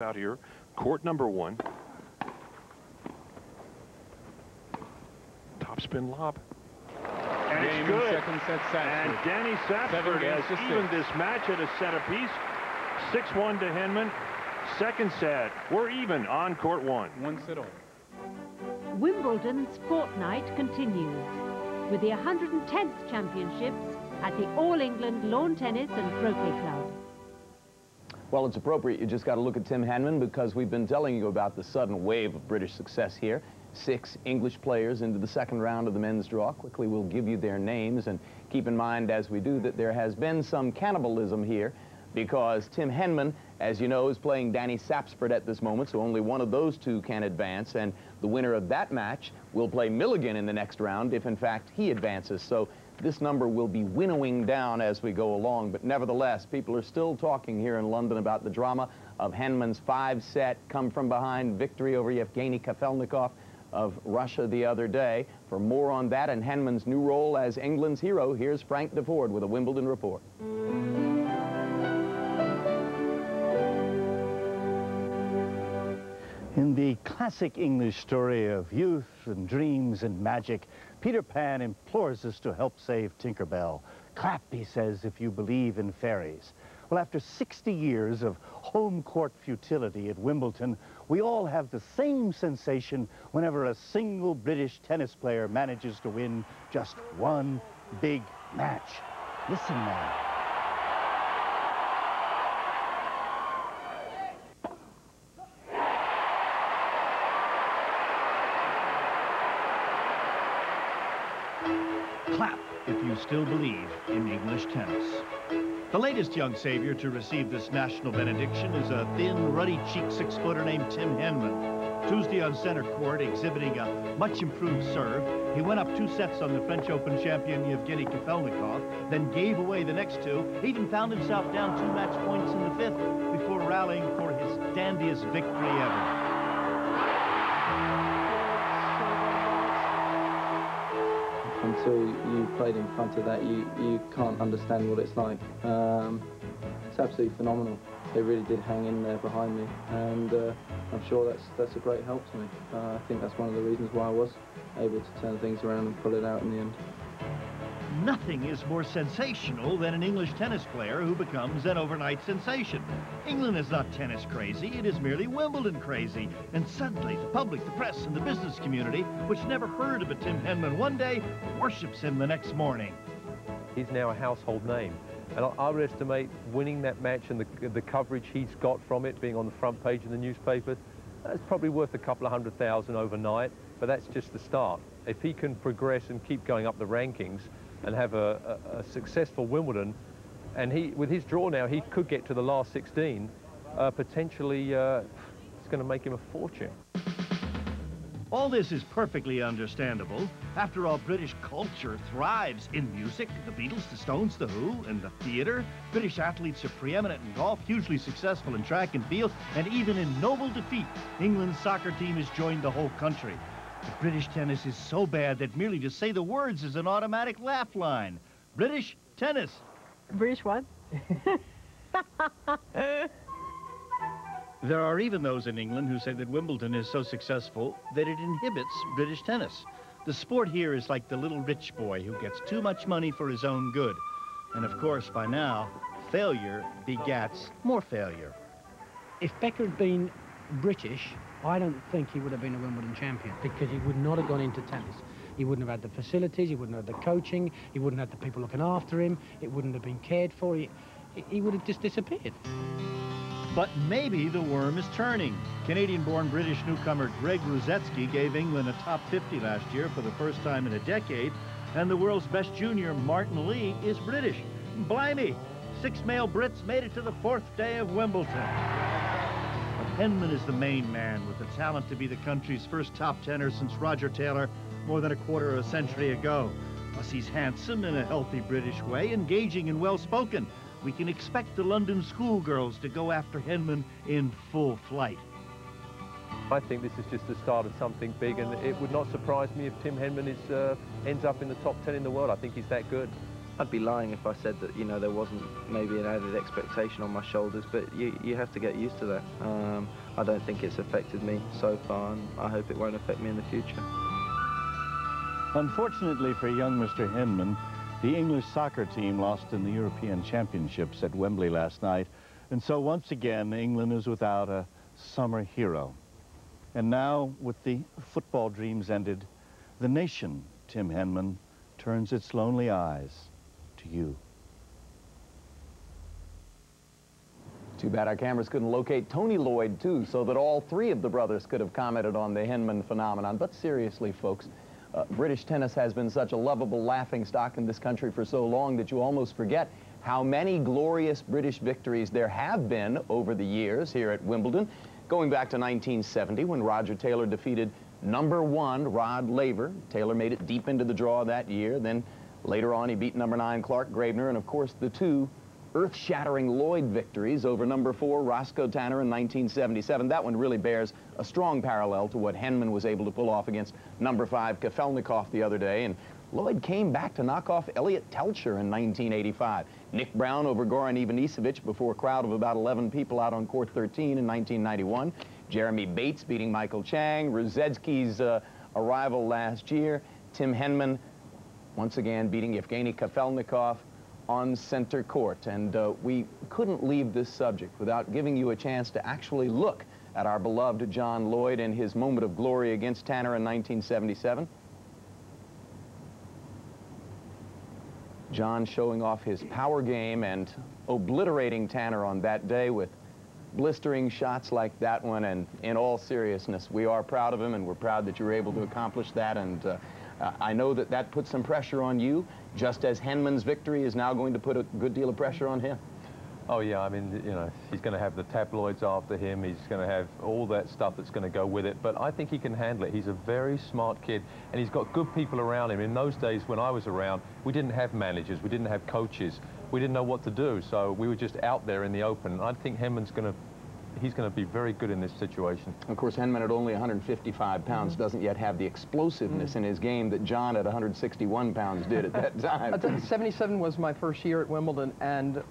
Out here, court number one. Topspin lob. And game, it's good. Second set, Sapsford. And Danny Sapsford has evened this match at a set apiece. 6-1 to Henman. Second set, we're even on court one. One set on. Wimbledon's fortnight continues with the 110th championships at the All England Lawn Tennis and Croquet Club. Well, it's appropriate. You just got to look at Tim Henman because we've been telling you about the sudden wave of British success here. 6 English players into the second round of the men's draw. Quickly, we'll give you their names, and keep in mind as we do that there has been some cannibalism here because Tim Henman, as you know, is playing Danny Sapsford at this moment, so only one of those two can advance, and the winner of that match will play Milligan in the next round if, in fact, he advances. So this number will be winnowing down as we go along, but nevertheless, people are still talking here in London about the drama of Henman's 5-set come-from-behind victory over Evgeny Kafelnikov of Russia the other day. For more on that and Henman's new role as England's hero, here's Frank DeFord with a Wimbledon report. In the classic English story of youth and dreams and magic, Peter Pan implores us to help save Tinkerbell. Clap, he says, if you believe in fairies. Well, after 60 years of home court futility at Wimbledon, we all have the same sensation whenever a single British tennis player manages to win just one big match. Listen now. Clap if you still believe in English tennis. The latest young savior to receive this national benediction is a thin, ruddy-cheeked 6-footer named Tim Henman. Tuesday on center court, exhibiting a much-improved serve, he went up 2 sets on the French Open champion Evgeny Kafelnikov, then gave away the next 2, even found himself down 2 match points in the 5th before rallying for his dandiest victory ever. Until you played in front of that, you can't understand what it's like. It's absolutely phenomenal. They really did hang in there behind me, and I'm sure that's a great help to me. I think that's one of the reasons why I was able to turn things around and pull it out in the end. Nothing is more sensational than an English tennis player who becomes an overnight sensation. England is not tennis crazy, it is merely Wimbledon crazy. And suddenly the public, the press, and the business community, which never heard of a Tim Henman one day, worships him the next morning. He's now a household name. And I would estimate winning that match and the coverage he's got from it, being on the front page of the newspapers, that's probably worth a couple of $100,000 overnight, but that's just the start. If he can progress and keep going up the rankings, and have a successful Wimbledon, and he, with his draw now, he could get to the last 16. Potentially, it's going to make him a fortune. All this is perfectly understandable. After all, British culture thrives in music, the Beatles, the Stones, the Who, and the theater. British athletes are preeminent in golf, hugely successful in track and field, and even in noble defeat, England's soccer team has joined the whole country. But British tennis is so bad that merely to say the words is an automatic laugh line. British tennis. British what? There are even those in England who say that Wimbledon is so successful that it inhibits British tennis. The sport here is like the little rich boy who gets too much money for his own good. And of course, by now, failure begats more failure. If Becker had been British, I don't think he would have been a Wimbledon champion because he would not have gone into tennis. He wouldn't have had the facilities, he wouldn't have had the coaching, he wouldn't have had the people looking after him, it wouldn't have been cared for, he would have just disappeared. But maybe the worm is turning. Canadian-born British newcomer Greg Rusedski gave England a top 50 last year for the first time in a decade, and the world's best junior, Martin Lee, is British. Blimey, 6 male Brits made it to the 4th day of Wimbledon. Henman is the main man with the talent to be the country's first top tenner since Roger Taylor more than a quarter of a century ago. Plus, he's handsome in a healthy British way, engaging and well-spoken. We can expect the London schoolgirls to go after Henman in full flight. I think this is just the start of something big, and it would not surprise me if Tim Henman ends up in the top 10 in the world. I think he's that good. I'd be lying if I said that, you know, there wasn't maybe an added expectation on my shoulders, but you have to get used to that. I don't think it's affected me so far, and I hope it won't affect me in the future. Unfortunately for young Mr. Henman, the English soccer team lost in the European Championships at Wembley last night, and so once again England is without a summer hero. And now, with the football dreams ended, the nation, Tim Henman, turns its lonely eyes to you. Too bad our cameras couldn't locate Tony Lloyd, too, so that all three of the brothers could have commented on the Henman phenomenon. But seriously, folks, British tennis has been such a lovable laughing stock in this country for so long that you almost forget how many glorious British victories there have been over the years here at Wimbledon, going back to 1970 when Roger Taylor defeated #1 Rod Laver. Taylor made it deep into the draw that year. Then later on he beat #9 Clark Graebner, and of course the two earth-shattering Lloyd victories over #4 Roscoe Tanner in 1977. That one really bears a strong parallel to what Henman was able to pull off against #5 Kafelnikov the other day. And Lloyd came back to knock off Elliot Telcher in 1985. Nick Brown over Goran Ivanisevic before a crowd of about 11 people out on court 13 in 1991. Jeremy Bates beating Michael Chang, Rusedski's arrival last year, Tim Henman once again beating Evgeny Kafelnikov on center court. And we couldn't leave this subject without giving you a chance to actually look at our beloved John Lloyd and his moment of glory against Tanner in 1977. John showing off his power game and obliterating Tanner on that day with blistering shots like that one. And in all seriousness, we are proud of him, and we're proud that you were able to accomplish that. And I know that that put some pressure on you, just as Henman's victory is now going to put a good deal of pressure on him. Oh yeah, I mean, you know, he's going to have the tabloids after him. He's going to have all that stuff that's going to go with it. But I think he can handle it. He's a very smart kid, and he's got good people around him. In those days when I was around, we didn't have managers, we didn't have coaches, we didn't know what to do, so we were just out there in the open. I think Henman's going to, he's going to be very good in this situation. Of course, Henman at only 155 pounds doesn't yet have the explosiveness in his game that John at 161 pounds did at that time. I think 77 was my first year at Wimbledon, and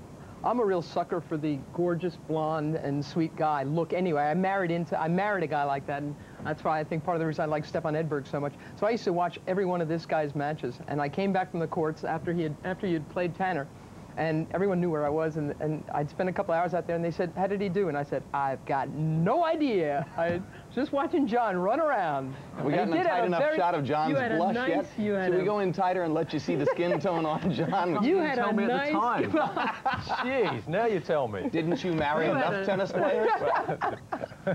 I'm a real sucker for the gorgeous, blonde, and sweet guy look. Anyway, I married a guy like that, and that's why I think part of the reason I like Stefan Edberg so much. So I used to watch every one of this guy's matches, and I came back from the courts after he had played Tanner, and everyone knew where I was, and I'd spent a couple hours out there, and they said, "How did he do?" And I said, "I've got no idea. I was just watching John run around." We got a tight enough shot of John's blush yet? Should we go in tighter and let you see the skin tone on John? You had a nice... Jeez, now you tell me. Didn't you marry enough tennis players?